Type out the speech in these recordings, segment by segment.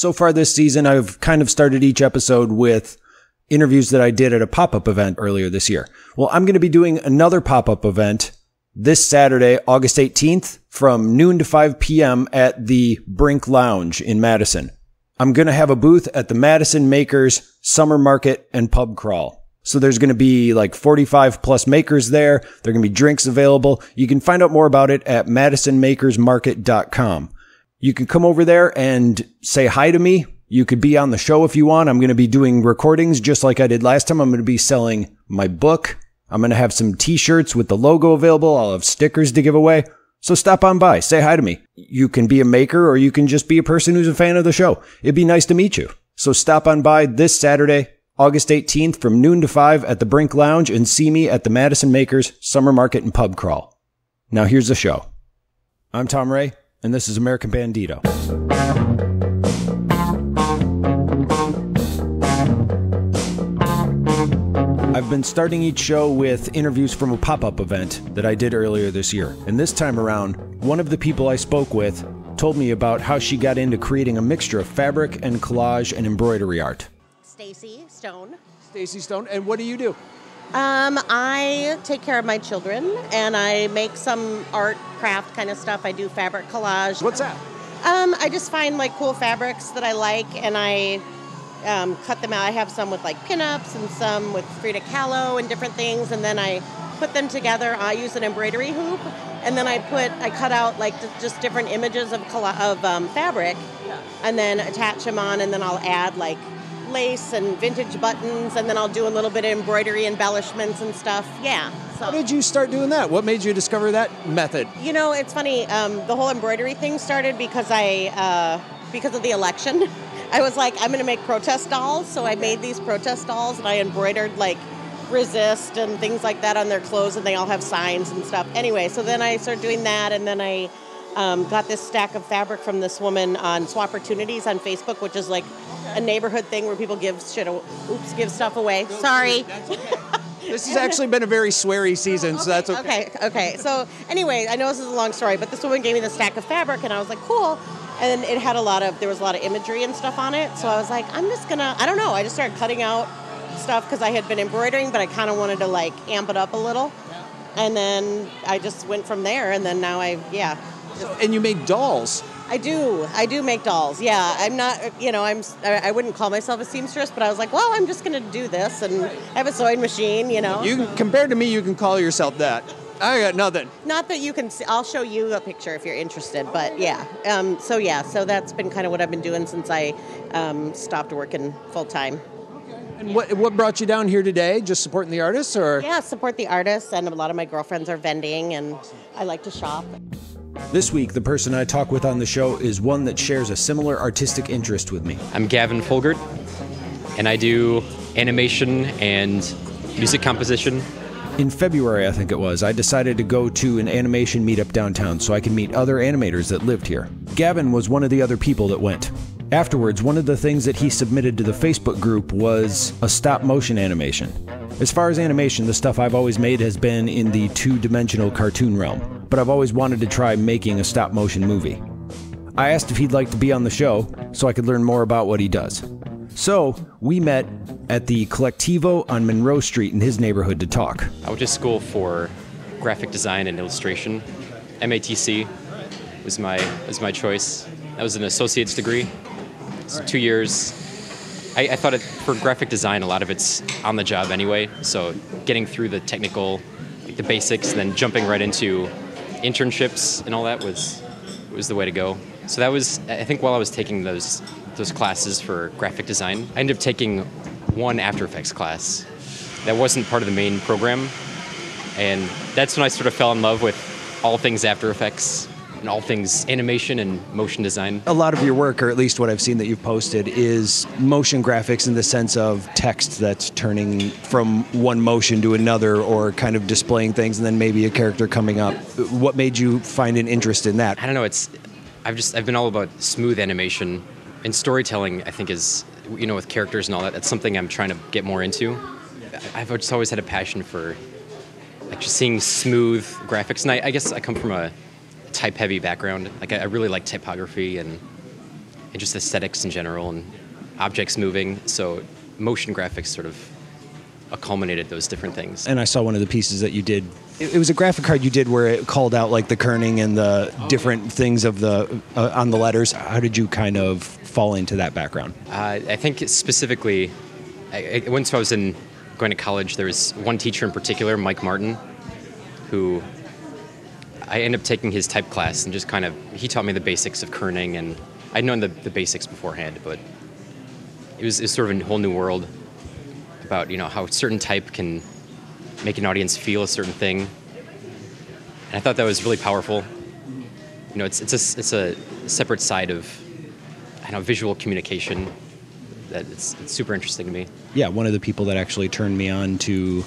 So far this season, I've kind of started each episode with interviews that I did at a pop-up event earlier this year. Well, I'm going to be doing another pop-up event this Saturday, August 18th, from noon to 5 p.m. at the Brink Lounge in Madison. I'm going to have a booth at the Madison Makers Summer Market and Pub Crawl. So there's going to be like 45 plus makers there. There are going to be drinks available. You can find out more about it at madisonmakersmarket.com. You can come over there and say hi to me. You could be on the show if you want. I'm going to be doing recordings just like I did last time. I'm going to be selling my book. I'm going to have some t-shirts with the logo available. I'll have stickers to give away. So stop on by. Say hi to me. You can be a maker or you can just be a person who's a fan of the show. It'd be nice to meet you. So stop on by this Saturday, August 18th from noon to 5 at the Brink Lounge and see me at the Madison Makers Summer Market and Pub Crawl. Now here's the show. I'm Tom Ray and this is American Bandito. I've been starting each show with interviews from a pop-up event that I did earlier this year. And this time around, one of the people I spoke with told me about how she got into creating a mixture of fabric and collage and embroidery art. Stacy Stone. Stacy Stone. And what do you do? I take care of my children and I make some art craft kind of stuff. I do fabric collage. What's that? I just find like cool fabrics that I like and I cut them out. I have some with like pinups and some with Frida Kahlo and different things, and then I put them together. I use an embroidery hoop, and then I cut out like just different images of fabric, and then attach them on, and then I'll add like lace and vintage buttons, and then I'll do a little bit of embroidery embellishments and stuff. Yeah. So. How did you start doing that? What made you discover that method? You know, it's funny. The whole embroidery thing started because because of the election. I was like, I'm going to make protest dolls, so I made these protest dolls, and I embroidered, like, resist and things like that on their clothes, and they all have signs and stuff. Anyway, so then I started doing that, and then I got this stack of fabric from this woman on Swap Opportunities on Facebook, which is, like, a neighborhood thing where people give shit give stuff away. No, sorry. That's okay. This has actually been a very sweary season, so that's okay. Okay. So, anyway, I know this is a long story, but this woman gave me the stack of fabric, and I was like, cool. And it had there was a lot of imagery and stuff on it. So I was like, I'm just going to, I don't know. I just started cutting out stuff because I had been embroidering, but I kind of wanted to like amp it up a little. Yeah. And then I just went from there. And then now and you make dolls. I do make dolls. Yeah. I'm not, you know, I wouldn't call myself a seamstress, but I was like, well, I'm just going to do this. And I have a sewing machine, you know. Compared to me, you can call yourself that. I got nothing. Not that you can see. I'll show you a picture if you're interested, but yeah. So that's been kind of what I've been doing since I stopped working full time. Okay. And what brought you down here today? Just supporting the artists, or? Yeah, support the artists, and a lot of my girlfriends are vending, and awesome. I like to shop. This week, the person I talk with on the show is one that shares a similar artistic interest with me. I'm Gavin Folgert, and I do animation and music composition. In February, I think it was, I decided to go to an animation meetup downtown so I could meet other animators that lived here. Gavin was one of the other people that went. Afterwards, one of the things that he submitted to the Facebook group was a stop-motion animation. As far as animation, the stuff I've always made has been in the two-dimensional cartoon realm, but I've always wanted to try making a stop-motion movie. I asked if he'd like to be on the show so I could learn more about what he does. So, we met at the Colectivo on Monroe St in his neighborhood to talk. I went to school for graphic design and illustration. MATC was my choice. That was an associate's degree, so 2 years. I thought for graphic design, a lot of it's on the job anyway, so getting through the technical, like the basics, and then jumping right into internships and all that was the way to go. So that was, I think while I was taking those classes for graphic design, I ended up taking one After Effects class that wasn't part of the main program, and that's when I sort of fell in love with all things After Effects and all things animation and motion design. A lot of your work, or at least what I've seen that you've posted, is motion graphics in the sense of text that's turning from one motion to another, or kind of displaying things and then maybe a character coming up. What made you find an interest in that? I don't know, I've been all about smooth animation. And storytelling, I think, is, you know, with characters and all that, that's something I'm trying to get more into. I've just always had a passion for like just seeing smooth graphics. And I guess I come from a type-heavy background. Like, I really like typography and and just aesthetics in general and objects moving. So motion graphics sort of accumulated those different things. And I saw one of the pieces that you did. It was a graphic card you did where it called out like the kerning and the different things of the on the letters. How did you kind of fall into that background? I think specifically, once I was going to college, there was one teacher in particular, Mike Martin, who I ended up taking his type class and just kind of, he taught me the basics of kerning, and I'd known the basics beforehand, but it was sort of a whole new world about, you know, how a certain type can make an audience feel a certain thing. And I thought that was really powerful. You know, it's a separate side of, I don't know, visual communication that it's super interesting to me. Yeah, one of the people that actually turned me on to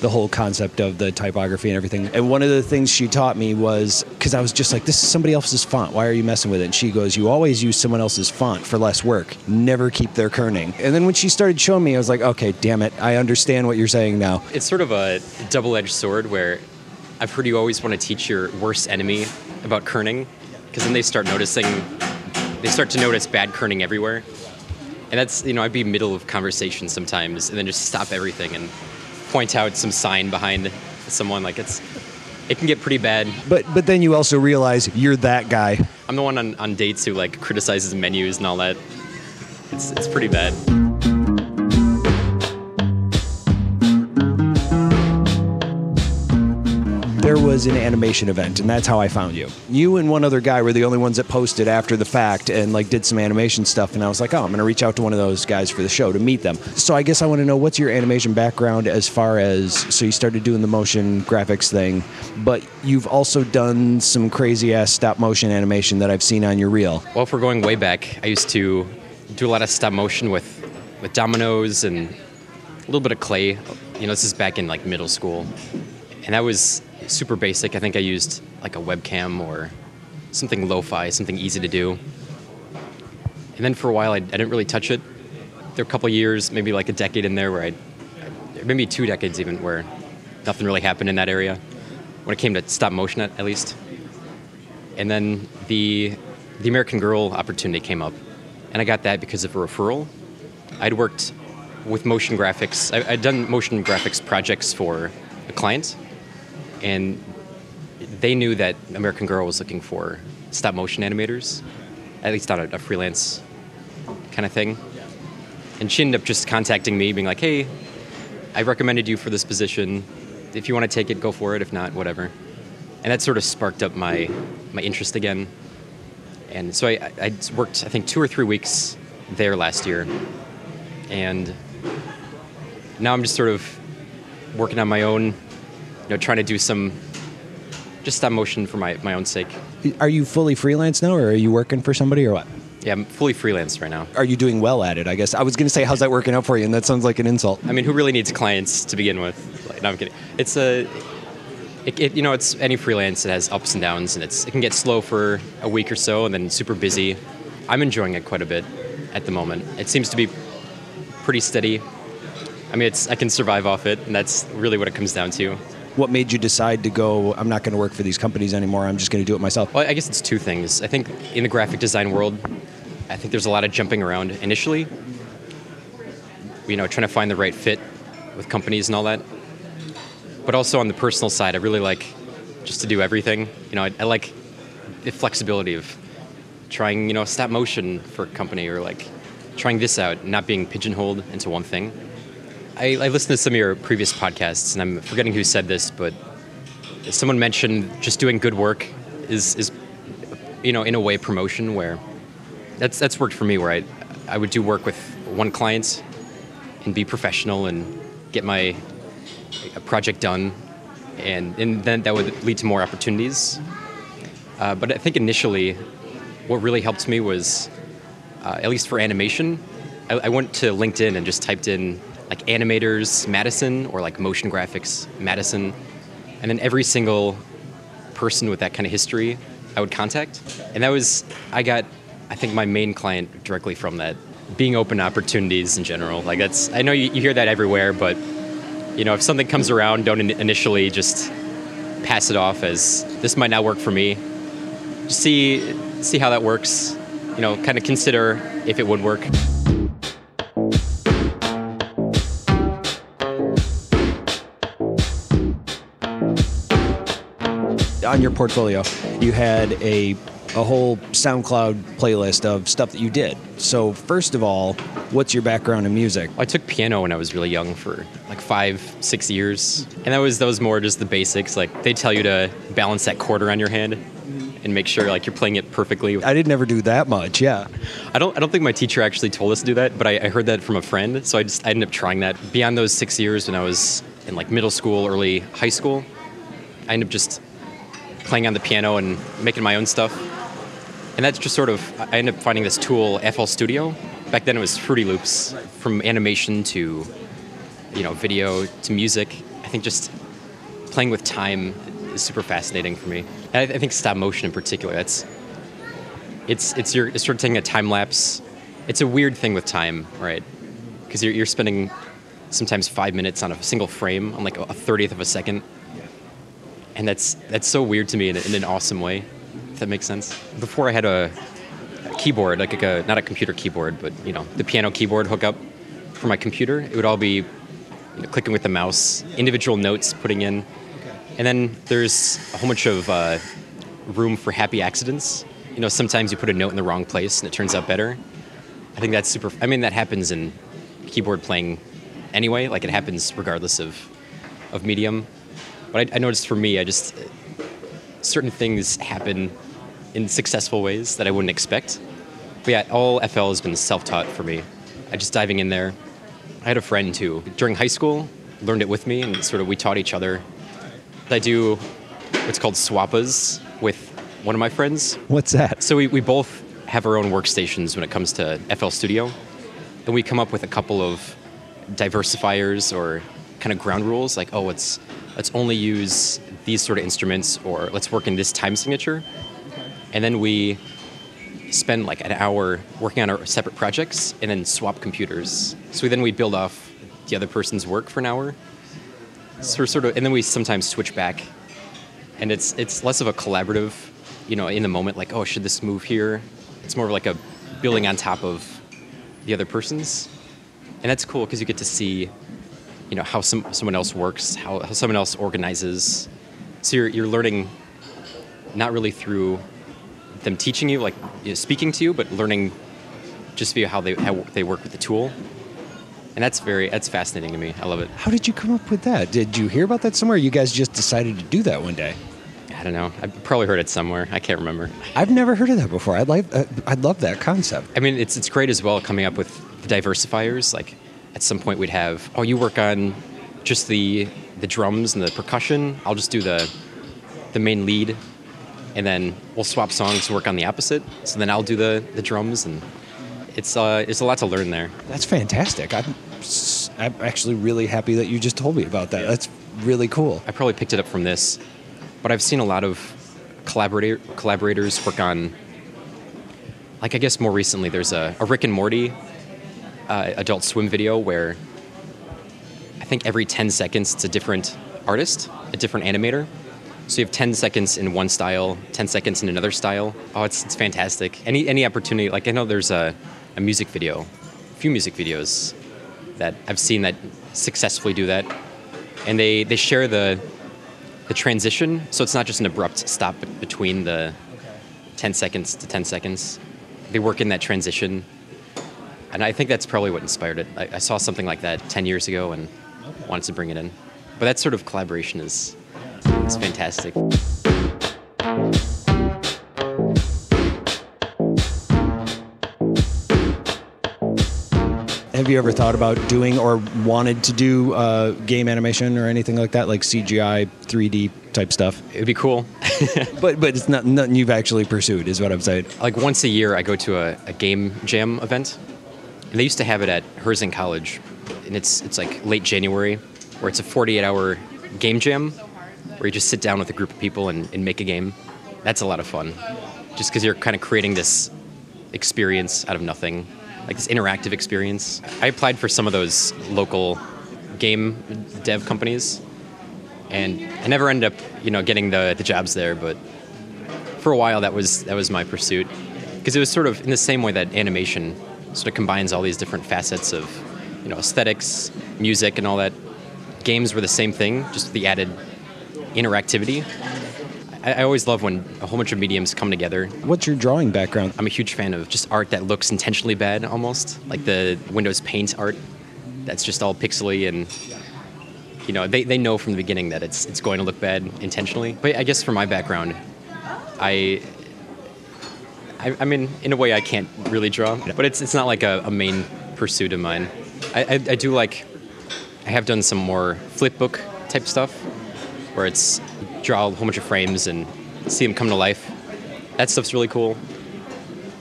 the whole concept of the typography and everything. And one of the things she taught me was, because I was just like, this is somebody else's font. Why are you messing with it? And she goes, you always use someone else's font for less work. Never keep their kerning. And then when she started showing me, I was like, okay, damn it. I understand what you're saying now. It's sort of a double-edged sword where I've heard you always want to teach your worst enemy about kerning, because then they start to notice bad kerning everywhere. And that's, you know, I'd be middle of conversation sometimes and then just stop everything and point out some sign behind someone. Like it can get pretty bad. But then you also realize you're that guy. I'm the one on dates who like criticizes menus and all that. It's pretty bad. There was an animation event, and that's how I found you. You and one other guy were the only ones that posted after the fact and like did some animation stuff, and I was like, oh, I'm going to reach out to one of those guys for the show to meet them. So I guess I want to know, what's your animation background as far as, so you started doing the motion graphics thing, but you've also done some crazy-ass stop-motion animation that I've seen on your reel. Well, if we're going way back, I used to do a lot of stop-motion with dominoes and a little bit of clay. You know, this is back in like middle school, and that was super basic. I think I used like a webcam or something lo-fi, something easy to do. And then for a while, I didn't really touch it. There were a couple years, maybe like a decade in there where maybe 2 decades even, where nothing really happened in that area when it came to stop motion at least. And then the American Girl opportunity came up, and I got that because of a referral. I'd worked with motion graphics. I'd done motion graphics projects for a client, and they knew that American Girl was looking for stop-motion animators, at least on a freelance kind of thing. And she ended up just contacting me, being like, hey, I recommended you for this position. If you want to take it, go for it. If not, whatever. And that sort of sparked up my interest again. And so I worked, I think, 2 or 3 weeks there last year. And now I'm just sort of working on my own, you know, trying to do some just stop motion for my own sake. Are you fully freelance now, or are you working for somebody, or what? Yeah, I'm fully freelance right now. Are you doing well at it, I guess? I was going to say, how's that working out for you? And that sounds like an insult. I mean, who really needs clients to begin with? Like, no, I'm kidding. It's any freelance that has ups and downs, and it can get slow for a week or so, and then super busy. I'm enjoying it quite a bit at the moment. It seems to be pretty steady. I mean, I can survive off it, and that's really what it comes down to. What made you decide to go, I'm not going to work for these companies anymore, I'm just going to do it myself? Well, I guess it's 2 things. I think in the graphic design world, I think there's a lot of jumping around initially, you know, trying to find the right fit with companies and all that. But also on the personal side, I really like just to do everything. You know, I like the flexibility of trying, you know, stop motion for a company, or like trying this out, not being pigeonholed into one thing. I listened to some of your previous podcasts, and I'm forgetting who said this, but someone mentioned just doing good work is you know, in a way, promotion, where that's worked for me, where I would do work with one client and be professional and get my project done, and then that would lead to more opportunities. But I think initially what really helped me was, at least for animation, I went to LinkedIn and just typed in like animators Madison, or like motion graphics Madison, and then every single person with that kind of history I would contact. And I got, I think, my main client directly from that, being open to opportunities in general. Like I know you hear that everywhere, but you know, if something comes around, don't initially just pass it off as, this might not work for me. Just see how that works, you know, kind of consider if it would work. On your portfolio, you had a whole SoundCloud playlist of stuff that you did. So first of all, what's your background in music? I took piano when I was really young for like 5-6 years. And that was more just the basics. Like they tell you to balance that quarter on your hand and make sure like you're playing it perfectly. I did never do that much, yeah. I don't think my teacher actually told us to do that, but I heard that from a friend. So I ended up trying that. Beyond those 6 years when I was in like middle school, early high school, I ended up just playing on the piano and making my own stuff. And that's just sort of, I ended up finding this tool, FL Studio. Back then it was Fruity Loops, from animation to, you know, video to music. I think just playing with time is super fascinating for me. And I think stop motion in particular, it's sort of taking a time lapse. It's a weird thing with time, right? Because you're spending sometimes 5 minutes on a single frame, on like a 30th of a second. And that's so weird to me in an awesome way, if that makes sense. Before I had a keyboard, like a, not a computer keyboard, but you know, the piano keyboard hookup for my computer, it would all be, you know, clicking with the mouse, individual notes putting in. And then there's a whole bunch of room for happy accidents. You know, sometimes you put a note in the wrong place and it turns out better. I think that's super, I mean, that happens in keyboard playing anyway, like it happens regardless of medium. But I noticed for me, I just, certain things happen in successful ways that I wouldn't expect. But yeah, all FL has been self-taught for me. I just diving in there. I had a friend who, during high school, learned it with me and sort of we taught each other. I do what's called swappas with one of my friends. What's that? So we both have our own workstations when it comes to FL Studio. And we come up with a couple of diversifiers or kind of ground rules, like, oh, let's only use these sort of instruments, or let's work in this time signature. And then we spend like an hour working on our separate projects and then swap computers. So then we build off the other person's work for an hour. So we're sort of, and then we sometimes switch back. And it's less of a collaborative, you know, in the moment, like, oh, should this move here? It's more of like a building on top of the other person's. And that's cool because you get to see, you know, how someone else works, how someone else organizes. So you're learning not really through them teaching you, like, you know, speaking to you, but learning just via how they work with the tool. And that's fascinating to me. I love it. How did you come up with that? Did you hear about that somewhere? Or you guys just decided to do that one day? I don't know. I probably heard it somewhere. I can't remember. I've never heard of that before. I'd love that concept. I mean, it's great as well coming up with the diversifiers, like. At some point we'd have, oh, you work on just the drums and the percussion. I'll just do the main lead. And then we'll swap songs to work on the opposite. So then I'll do the drums. And it's a lot to learn there. That's fantastic. I'm actually really happy that you just told me about that. Yeah. That's really cool. I probably picked it up from this. But I've seen a lot of collaborators work on, like I guess more recently there's a Rick and Morty Adult Swim video where I think every 10 seconds it's a different artist, a different animator. So you have 10 seconds in one style, 10 seconds in another style. Oh, it's fantastic. Any opportunity, like I know there's a music video, a few music videos that I've seen that successfully do that. And they share the transition, so it's not just an abrupt stop between the 10 seconds to 10 seconds. They work in that transition. And I think that's probably what inspired it. I saw something like that 10 years ago and wanted to bring it in. But that sort of collaboration is fantastic. Have you ever thought about doing or wanted to do game animation or anything like that, like CGI, 3D type stuff? It'd be cool. But it's not nothing you've actually pursued is what I'm saying. Like once a year I go to a game jam event. And they used to have it at Herzing College, and it's like late January, where it's a 48-hour game jam, where you just sit down with a group of people and make a game. That's a lot of fun, just because you're kind of creating this experience out of nothing, like this interactive experience. I applied for some of those local game dev companies, and I never ended up, you know, getting the jobs there. But for a while, that was my pursuit. because it was sort of in the same way that animation sort of combines all these different facets of, you know, aesthetics, music, and all that. Games were the same thing, just the added interactivity. I always love when a whole bunch of mediums come together. What's your drawing background? I'm a huge fan of just art that looks intentionally bad, almost, like the Windows Paint art that's just all pixely and, you know, they know from the beginning that it's going to look bad intentionally. But I guess for my background, I mean, in a way I can't really draw, but it's not like a main pursuit of mine. I do like, I have done some more flipbook type stuff where it's draw a whole bunch of frames and see them come to life. That stuff's really cool,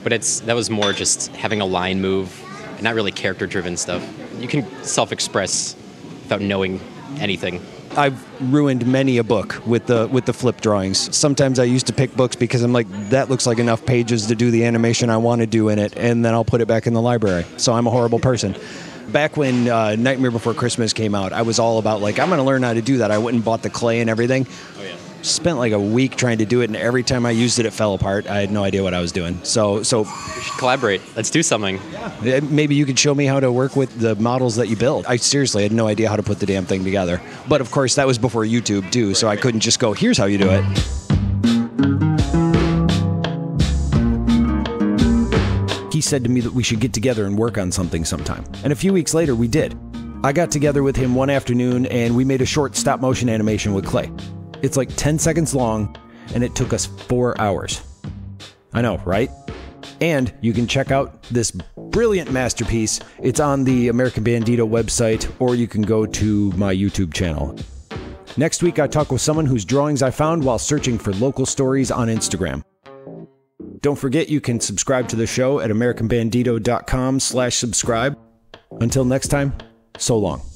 but that was more just having a line move, and not really character driven stuff. You can self-express without knowing anything. I've ruined many a book with the flip drawings. Sometimes I used to pick books because I'm like, that looks like enough pages to do the animation I want to do in it, and then I'll put it back in the library. So I'm a horrible person. Back when Nightmare Before Christmas came out, I was all about, like, I'm going to learn how to do that. I went and bought the clay and everything. Oh, yeah. Spent like a week trying to do it, and every time I used it, it fell apart. I had no idea what I was doing. So we should collaborate. Let's do something. Yeah. Maybe you could show me how to work with the models that you build. I seriously had no idea how to put the damn thing together. But, of course, that was before YouTube, too, so I couldn't just go, here's how you do it. He said to me that we should get together and work on something sometime. And a few weeks later, we did. I got together with him one afternoon, and we made a short stop-motion animation with clay. It's like 10 seconds long, and it took us 4 hours. I know, right? And you can check out this brilliant masterpiece. It's on the American Bandito website, or you can go to my YouTube channel. Next week, I talk with someone whose drawings I found while searching for local stories on Instagram. Don't forget, you can subscribe to the show at AmericanBandito.com/subscribe. Until next time, so long.